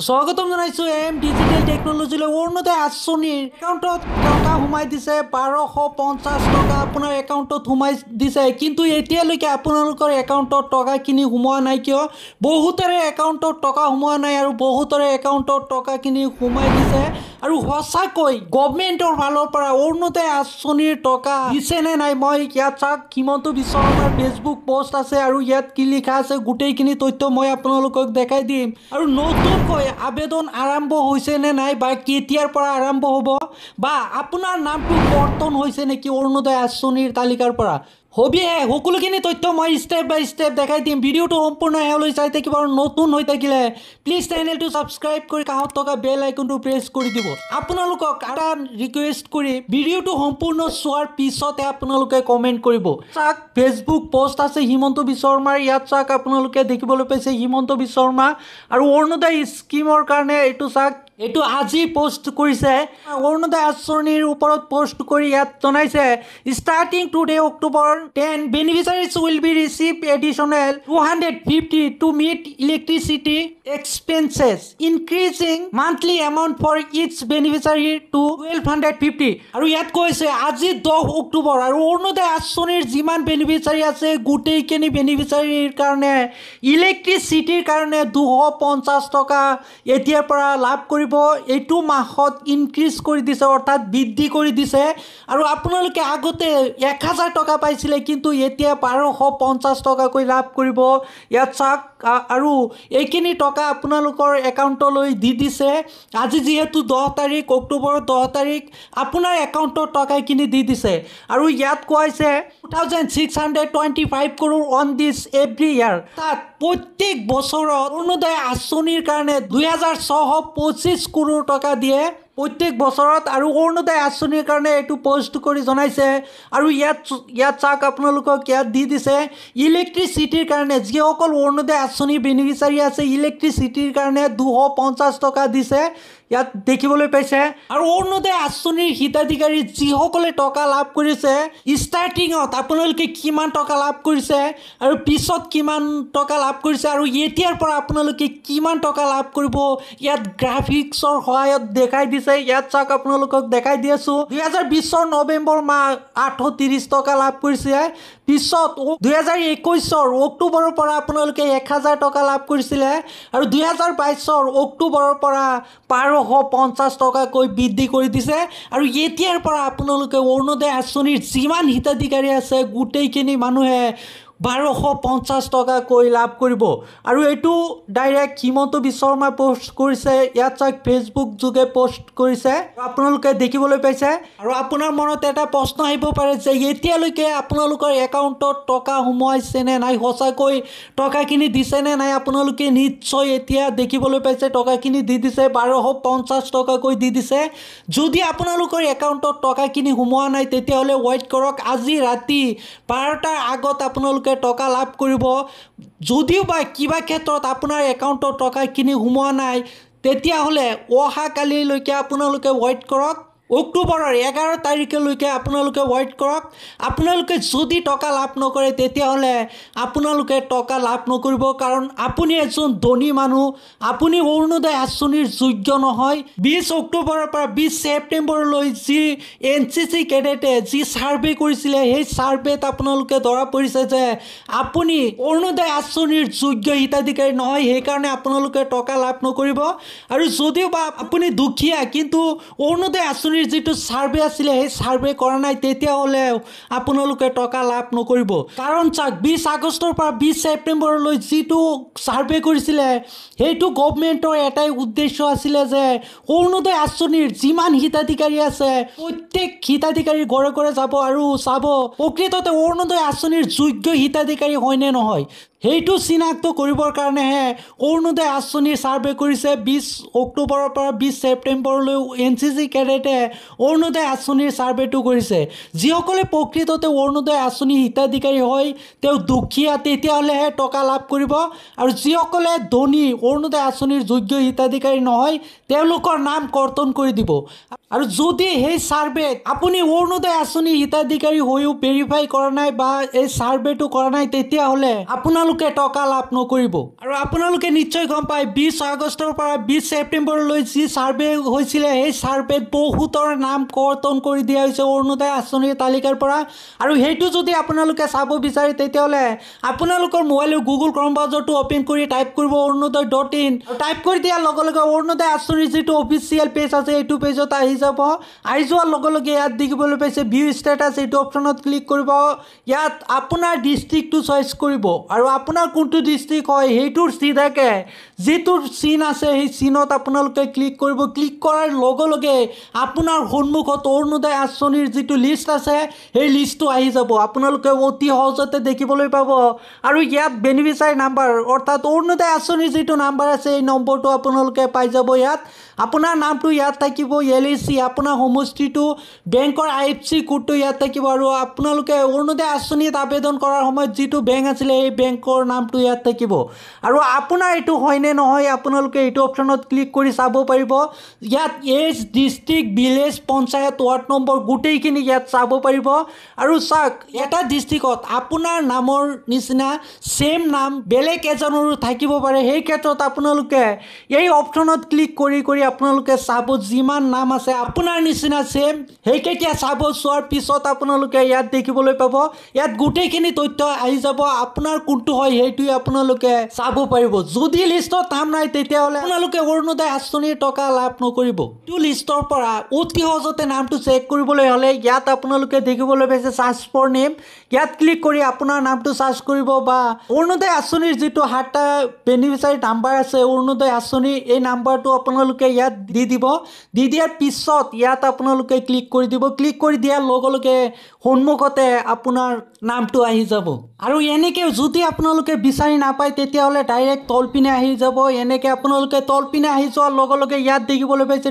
स्वागतम जानाइछु M digital technology Arunodoi आसनी एकाउंटत टका हुमाय दिसे 1250 टका आपनर एकाउंटत हुमाय दिसे किंतु एतियालैके आपनर एकाउंटत टका किनि हुमोआ नाइ किय बहुतरे एकाउंटत टका हुमोआ नाइ आरो बहुतरे एकाउंटत टका किनि हुमाय दिसे आरो हसाकय गवर्नमेंटर फालर परा अरुणोदय आसनी टका दिसेने नाइ मय कियात साक हिमंत बिश्व शर्मार फेसबुक पोस्ट आसे आरो यात कि लिखा आसे गुटेइकिनि तथ्य मय आपनलकक देखाइ दिम आरो नतुन आवेदन आरम्भ होइसे ने नाइ बा केटियार पर आरम्भ होबो बा आपनार नामटु बर्तन होइसे नेकि अरुणोदय आसनिर तालिकार पर हबिये हकुलखिनि तथ्य मैं स्टेप बाय स्टेप देखाइ दिम। भिडिओटो सम्पूर्ण हेयालै चाइ थाकिब आरो नतुन होइ थाकिले प्लिज चैनलटु सबस्क्राइब करि काहत टका बेल आइकनटु प्रेस करि दिबो। आपनालोকক आरा रिक्वेस्ट करि भिडिओटु सम्पूर्ण चोৱাৰ पिछते आपनालोके कमेन्ट करिबो। साक फेसबुक पोस्ट आसे हिमंत बिश्व शर्मार यात साक आपनालोके देखिबोले पाइसे हिमंत बिश्व शर्मा आरो अरुणोदय स्कीমৰ কাৰণে এটো साक एटू आज पोस्ट करिसे अरुणोदय आसनिर ऊपरत पोस्ट करि यात जनाइसे starting today October 10 beneficiaries will be receive additional 250 to meet electricity expenses increasing monthly amount for each beneficiary to 1250 आरो यात कइसे आज 10 अक्टोबर आरो अरुणोदय आसनिर जिमान बेनिफिशियरी आसे गुटेइखिनि बेनिफिशियरीर कारणे इलेक्ट्रिसिटीर कारणे 250 टका एतियार परा लाभ करि एटू माहत इनक्रीज कर दिसे अर्थात बृद्धि कर दिसे और आपनलोके आगते 1000 टका पाइसिले किन्तु एतिया 1250 टकाक लाभ करिब। यात साक आरो एखिनि टका आपनलोकर एकाउंटलै दि दिसे आज जेहेतु 10 तारिख अक्टोबर 10 तारिख आपनार एकाउंटत टकाखिनि दि दिसे और यात कइसे 2625 crore on this every year प्रत्येक बछर अरुणोदय आसनिर कारणे 2625 करोड़ टका दिए प्रत्येक बछरत और अरुणोदय आसनिर कारणे एटू पोस्ट करि जनाइसे और यात साक आपनालोकक क्या दि दिसे इलेक्ट्रिसिटीर कारणे जे अकल अरुणोदय आसनिर बेनिफिशियरी आछे इलेक्ट्रिसिटीर कारणे 250 टका दिसे यात देखिबोले पाइसे। और अरुणोदय आसनिर हिताधिकारी जिसकले टका लाभ करिसे स्टार्टिंगत आपनालोके किमान टका लाभ करिसे और पिছত किमान टका लाभ करिसे और एतियार पर आपनालोके किमान टका लाभ करिबो यात ग्राफिक्सर सहायत देखाइ दिसे। यात साक आपनालोकक देखाइ दिएछु 2020 नवेम्बर माह 830 टका लाभ करिसे पिছত 2021 अक्टोबरर पर आपनालोके 1000 टका लाभ करिसिले और 2022 अक्टोबरर पर 1250 टकाक बृद्धि करि दिसे और एतियार पर आपनालोके अरुणोदय आसनिर जिमान हिताधिकारी आछे गुटेइखिनि मानुहे 1250 टका कोई लाभ करिब। और एटू डायरेक्ट हिमंत बिश्व शर्मा पोस्ट करिसे यात साक फेसबुक जुगे पोस्ट करिसे आपनालोके देखिबोले पाइसे। और आपनार मनत एटा प्रश्न आइब पारे जे एतियालैके आपनालोकर एकाउंटत टका हुमाइसे ने नाइ हसाकय टकाखिनि दिसे ने नाइ आपनालोके निश्चय एतिया देखिबोले पाइसे टकाखिनि दि दिसे 1250 टकाक दि दिसे। यदि आपनालोकर एकाउंटत टकाखिनि हुमोआ नाइ तेतियाहले वेट करक आजि राति 12टार आगत आपनालोके टका लाभ करिब। जदिओ बा किबा क्षेत्रत आपनार एकाउंटत टकाखिनि हुमोआ नाइ तेतिया हले अहा कालिलैके आपनालोके वेट करक अक्टोबरर 11 तारिखলৈके आपनालोके वेट करक। आपनालोके जदि टका लाभ नकरे तेतिया हले आपनालोके टका लाभ नकरिब कारण आपुनि एजन धनी मानुह आपुनि अरुणोदय आसनिर योग्य নহয়। 20 अक्टोबरर पर 20 सेप्टेम्बरलै जी NCC कैडेटे जी सार्वे करिसिले हेइ सार्वेत आपनालोके धरा परिसे जे आपुनि अरुणोदय आसनिर योग्य हिताधिकारी নহয় हेइकारणे आपनालोके टका लाभ नकरिब। आरो जदिओ बा आपुनि दुखिया किन्तु अरुणोदय आसनि जीटू सार्वे आছিলে हे सार्वे करा नाइ तेतिया हले आपनालोके टका लाभ नकरिब कारण चाक 20 आगस्टर पर 20 सेप्टेम्बर लै जीटू सार्वे करिसिले हेटू गवर्नमेंटर एटाई उद्देश्य आছিলে जे अरुणोदय आसनिर जिमान हिताधिकारी आछे प्रत्येक हिताधिकारी घरे घरे जाब आरो चाब प्रकृतते अरुणोदय आसनिर योग्य हिताधिकारी हयने नहय हेटू चिनाक्त करिबर कारणे अरुणोदय आसनिर सार्वे करिसे 20 अक्टोबरर पर 20 सेप्टेम्बरलै NCC कैडेटे अरुणोदय आसनिर सार्वेटू करिसे। जिसकले प्रकृतते अरुणोदय आसनि हिताधिकारी हय तेव दुखिया तेतियाहलेहे टका लाभ करिब आरो जिसकले धनी अरुणोदय आसनिर योग्य हिताधिकारी নহয় तेवलोकर नाम कर्तन करि दिब। और जो दे सार्वे अपनी अरुणोदय आसनी हिताधिकारी हो भेरिफाई करा ना सार्वे तो करा ना ते टका लाभ नकरिब और आपलोके निश्चय गम पाए 20 अगस्टर 20 सेप्टेम्बर जी सार्वे होइसिले सार्वे बहुतर नाम कर्तन कर दिया अरुणोदय आसनी तालिकार परा और हेतु जो आपलोके चाब विचारे तेतियाले आपलोकर mobile Google Chrome browser open कर टाइप करिब arunodoi.in टाइप कर दियार लगे अरुणोदय आसनी जी ऑफिशियल पेज आछे पेजत आहि যাব আই যাওয়ার লগে লগে ইয়াত দেখিবলৈ পাইছে ভিউ স্ট্যাটাস এই অপশনত ক্লিক কৰিব ইয়াত আপোনাৰ ডিস্ট্ৰিক্টটো চয়েস কৰিব আৰু আপোনাৰ কোনটো ডিস্ট্ৰিক্ট হয় হেইটোৰ সিধাকে যেটোৰ চিন আছে সেই চিনত আপোনালোকে ক্লিক কৰিব ক্লিক কৰাৰ লগে লগে আপোনাৰ সন্মুখত অৰুণোদয় আঁচনিৰ যেটো লিষ্ট আছে সেই লিষ্টটো আহি যাব আপোনালোকে অতি সহজতে দেখিবলৈ পাব আৰু ইয়াত বেনিফিশিয়াৰী নাম্বাৰ অৰ্থাৎ অৰুণোদয় আঁচনিৰ যেটো নাম্বাৰ আছে এই নম্বৰটো আপোনালোকে পাই যাব ইয়াত আপোনাৰ নামটো ইয়াত থাকিব এলি अपना समष्टि बैंक IFSC कोड इतना अरुणोदय आँचन आवेदन करार समय जी बैंक आई बैंकर नाम इतना थको अपना यू है नोलोके यू अपशन क्लिक कर चाह पार इतना as district village panchayat ward number गोटेखिनि चाह पार और चाक एटा डिस्ट्रिक्ट अपना नाम निचिना सेम नाम बेलेग एजनों थको पे सही क्षेत्र अपने अपशन क्लिक कर चाह जी नाम आस अपना निचिना सेम सैकटा चाब चार पीछे अपने इतना देखने पा इतना गोटेखिनि तथ्य आई जापनार कौन अपने चाह पार जो लिस्ट नाम ना अरुणोदय आँचन टका लाभ नकरिब लिस्टर पर अति सहजते नाम चेक इतना अपने देखने पासी सार्च फर नेम इतना क्लिक कर अपना नाम सार्च कर अरुणोदय आँचन जी 7टा बेनिफिशियरी नम्बर आसे अरुणोदय आँचन ये नम्बर तो अपने इतना दी दी दियार पिछत इतना अपने क्लिक कर दियार लगे सन्मुखते अपनार नाम आब और एनेक जो अपने विचार नापाय डायरेक्ट तलपिने जब एनेके अपने तलपिने लगे इतना देखने पासी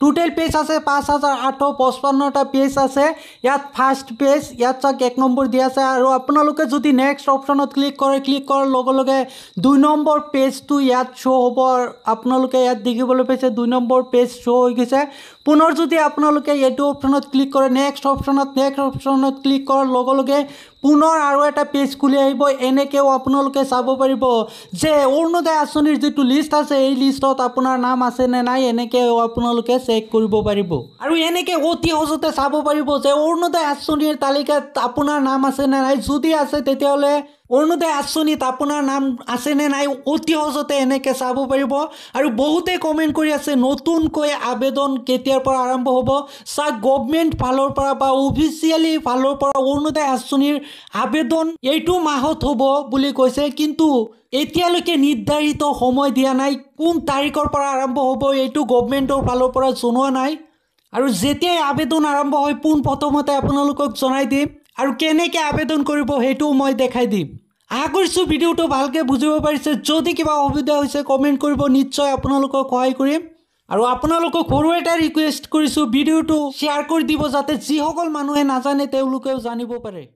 टोटल पेज आसे 5855टा पेज आसे इतना फार्ष्ट पेज इतना चाक 1 नम्बर दिया और अपने जो नेक्स्ट अपशन क्लिक कर लगे 2 नम्बर पेज तो इतना शो हम अपने इतना देखने पासी 2 नम्बर पेज शो हो गई पुनः जो अपने यू अपशन क्लिक कर नेक्स्ट अपशन क्लिक कर लगे पुनः और एट पेज खुली एनेके अपने चाह पार जे अरुणोदय आँचन जी लिस्ट आसे लिस्टत अपना नाम आसे ने ना एनेके अपने चेक पार और एनेके अति सहजते चाह पार अरुणोदय आँचन तालिकात अपना नाम आसे ने ना जो आसे अरुणोदय आँचन अपना नाम आसे ने ना अति सहजते एनेके चाह पार और बहुते कमेन्ट कर नतुनक आवेदन केतियार आरम्भ हब सा गवर्नमेंट फालर ऑफिशियली फालर अरुणोदय आँचन आवेदन यू माहत हब बुली कैसे किंतु एतियालके निर्धारित समय दिया ना कौन तारिखर पर आरम्भ हब यू गवर्नमेंटर फालर जानवा ना और जेतिया आवेदन आरम्भ हो पुन प्रथमते आपनलोকক जनाई दिम और केनेके आवेदन करिब हेतु मैं देखाई दिम आशा करिछु भिडिओटो भालके बुझिब पारिछे जदि किबा असुविधा होइछे कमेन्ट करिब निश्चय आपनलोকক सहाय करिम और आपनलोকক सरू एटा रिक्वेस्ट करिछु भिडिओटो शेयर कर दिब जाते जिसकल मानुहे नाजाने तेवलोकेও जानिब पारे।